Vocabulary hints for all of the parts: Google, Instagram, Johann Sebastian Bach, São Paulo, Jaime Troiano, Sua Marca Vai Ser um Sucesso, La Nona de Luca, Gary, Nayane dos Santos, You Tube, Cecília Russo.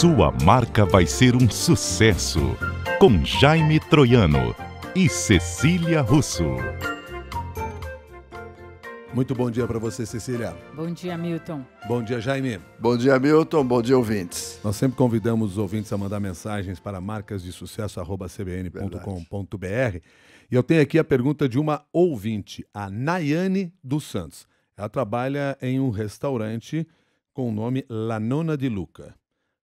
Sua marca vai ser um sucesso, com Jaime Troiano e Cecília Russo. Muito bom dia para você, Cecília. Bom dia, Milton. Bom dia, Jaime. Bom dia, Milton. Bom dia, ouvintes. Nós sempre convidamos os ouvintes a mandar mensagens para marcasdesucesso@cbn.com.br. E eu tenho aqui a pergunta de uma ouvinte, a Nayane dos Santos. Ela trabalha em um restaurante com o nome La Nona de Luca.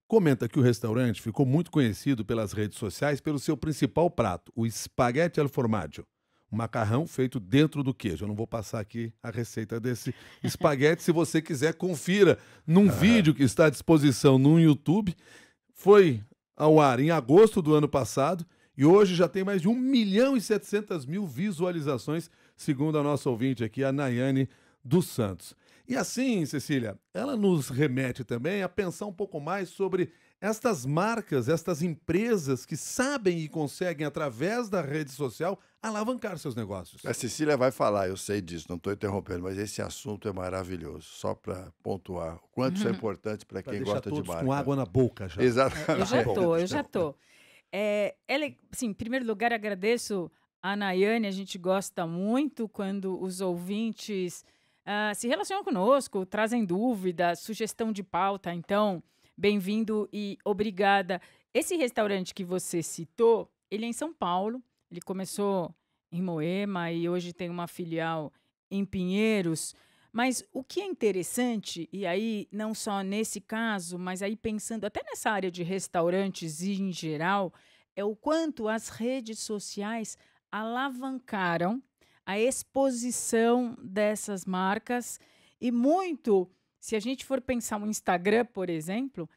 Comenta que o restaurante ficou muito conhecido pelas redes sociais pelo seu principal prato, o espaguete al formaggio. Um macarrão feito dentro do queijo. Eu não vou passar aqui a receita desse espaguete. Se você quiser, confira num vídeo que está à disposição no YouTube. Foi ao ar em agosto do ano passado e hoje já tem mais de 1.700.000 visualizações, segundo a nossa ouvinte aqui, a Nayane dos Santos. E assim, Cecília, ela nos remete também a pensar um pouco mais sobre estas marcas, estas empresas que sabem e conseguem, através da rede social, alavancar seus negócios. A Cecília vai falar, eu sei disso, não estou interrompendo, mas esse assunto é maravilhoso, só para pontuar o quanto isso é importante para quem gosta de marca. Com água na boca já. Exatamente. Eu já estou. Em primeiro lugar, agradeço a Nayane, a gente gosta muito quando os ouvintes se relacionam conosco, trazem dúvidas, sugestão de pauta, então... Bem-vindo e obrigada. Esse restaurante que você citou, ele é em São Paulo. Ele começou em Moema e hoje tem uma filial em Pinheiros. Mas o que é interessante, e aí não só nesse caso, mas aí pensando até nessa área de restaurantes em geral, é o quanto as redes sociais alavancaram a exposição dessas marcas e muito... Se a gente for pensar no Instagram, por exemplo,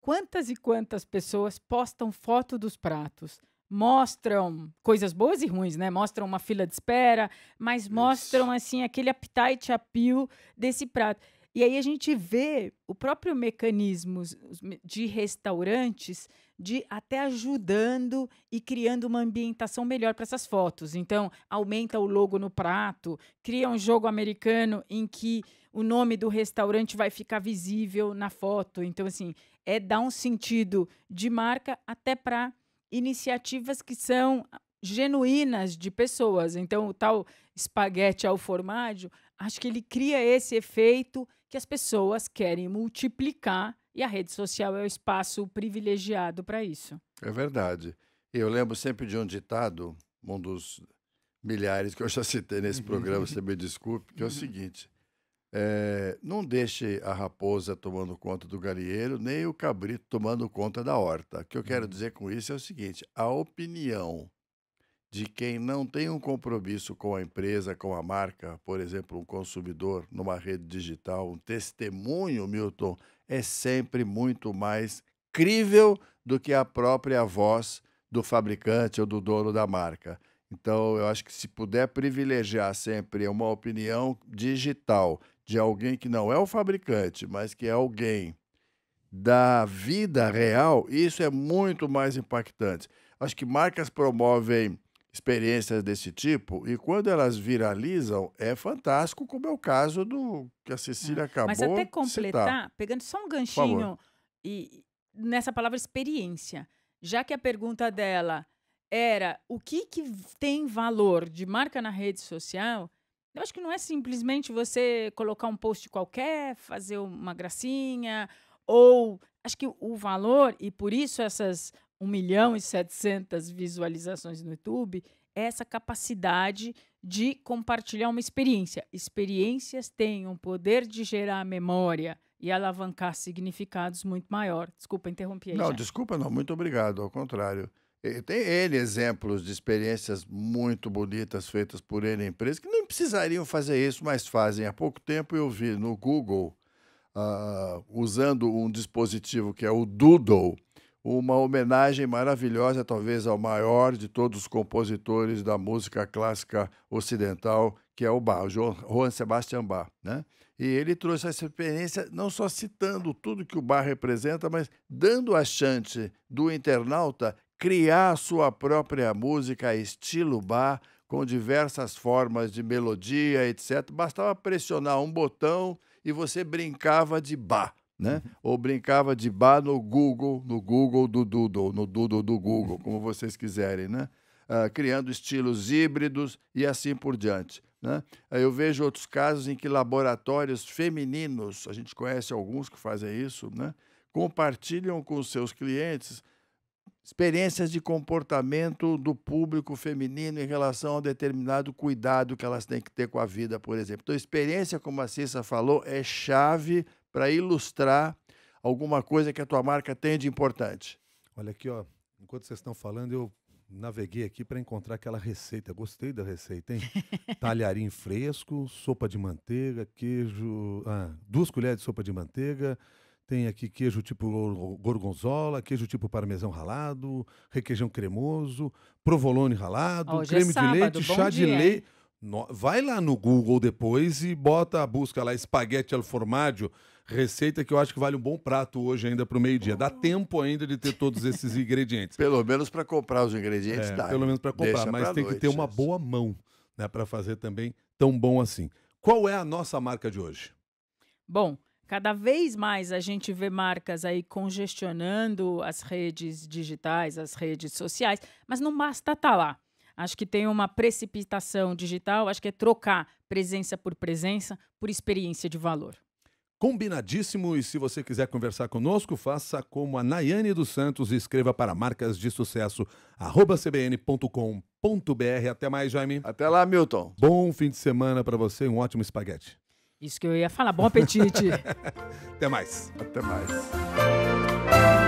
quantas e quantas pessoas postam foto dos pratos, mostram coisas boas e ruins, né? Mostram uma fila de espera, mas mostram assim aquele appetite appeal desse prato. E aí a gente vê o próprio mecanismo de restaurantes de até ajudando e criando uma ambientação melhor para essas fotos. Então, aumenta o logo no prato, cria um jogo americano em que o nome do restaurante vai ficar visível na foto. Então, assim, dá um sentido de marca até para iniciativas que são genuínas de pessoas. Então, o tal espaguete ao formaggio, acho que ele cria esse efeito que as pessoas querem multiplicar e a rede social é o espaço privilegiado para isso. É verdade. Eu lembro sempre de um ditado, um dos milhares que eu já citei nesse programa, você me desculpe, que é o seguinte, não deixe a raposa tomando conta do galinheiro, nem o cabrito tomando conta da horta. O que eu quero dizer com isso é o seguinte, a opinião de quem não tem um compromisso com a empresa, com a marca, por exemplo, um consumidor numa rede digital, um testemunho, Milton, é sempre muito mais crível do que a própria voz do fabricante ou do dono da marca. Então, eu acho que se puder privilegiar sempre uma opinião digital de alguém que não é o fabricante, mas que é alguém da vida real, isso é muito mais impactante. Acho que marcas promovem experiências desse tipo, e quando elas viralizam, é fantástico, como é o caso do que a Cecília acabou de citar. Mas até completar, pegando só um ganchinho e nessa palavra experiência, já que a pergunta dela era o que tem valor de marca na rede social, eu acho que não é simplesmente você colocar um post qualquer, fazer uma gracinha, ou acho que o valor, e por isso essas 1.700.000 visualizações no YouTube, é essa capacidade de compartilhar uma experiência. Experiências têm um poder de gerar memória e alavancar significados muito maior. Desculpa, interrompi aí. Não, já. Desculpa, não. Muito obrigado. Ao contrário. Tem exemplos de experiências muito bonitas feitas por empresas que não precisariam fazer isso, mas fazem. Há pouco tempo eu vi no Google, usando um dispositivo que é o Doodle, uma homenagem maravilhosa, talvez, ao maior de todos os compositores da música clássica ocidental, que é o Bach, o Johann Sebastian Bach, né? E ele trouxe essa experiência não só citando tudo que o Bach representa, mas dando a chance do internauta criar sua própria música estilo Bach, com diversas formas de melodia, etc. Bastava pressionar um botão e você brincava de Bach. né? Ou brincava de bar no Doodle do Google, como vocês quiserem, né? Criando estilos híbridos e assim por diante, né? Eu vejo outros casos em que laboratórios femininos, a gente conhece alguns que fazem isso, né? Compartilham com os seus clientes experiências de comportamento do público feminino em relação a determinado cuidado que elas têm que ter com a vida, por exemplo. Então, experiência, como a Cissa falou, é chave para ilustrar alguma coisa que a tua marca tem de importante. Olha aqui, ó, enquanto vocês estão falando, eu naveguei aqui para encontrar aquela receita. Gostei da receita, hein? Talharim fresco, sopa de manteiga, queijo... 2 colheres de sopa de manteiga... Tem aqui queijo tipo gorgonzola, queijo tipo parmesão ralado, requeijão cremoso, provolone ralado, creme de leite, chá de leite. Vai lá no Google depois e bota a busca lá, espaguete al formaggio, receita que eu acho que vale um bom prato hoje ainda para o meio-dia. Dá tempo ainda de ter todos esses ingredientes. Pelo menos para comprar os ingredientes dá. Pelo menos para comprar, mas tem que ter uma boa mão, né, para fazer também tão bom assim. Qual é a nossa marca de hoje? Bom... Cada vez mais a gente vê marcas aí congestionando as redes digitais, as redes sociais, mas não basta estar lá. Acho que tem uma precipitação digital, acho que é trocar presença, por experiência de valor. Combinadíssimo, e se você quiser conversar conosco, faça como a Nayane dos Santos e escreva para marcasdesucesso@cbn.com.br. Até mais, Jaime. Até lá, Milton. Bom fim de semana para você e um ótimo espaguete. Isso que eu ia falar. Bom apetite. Até mais. Até mais.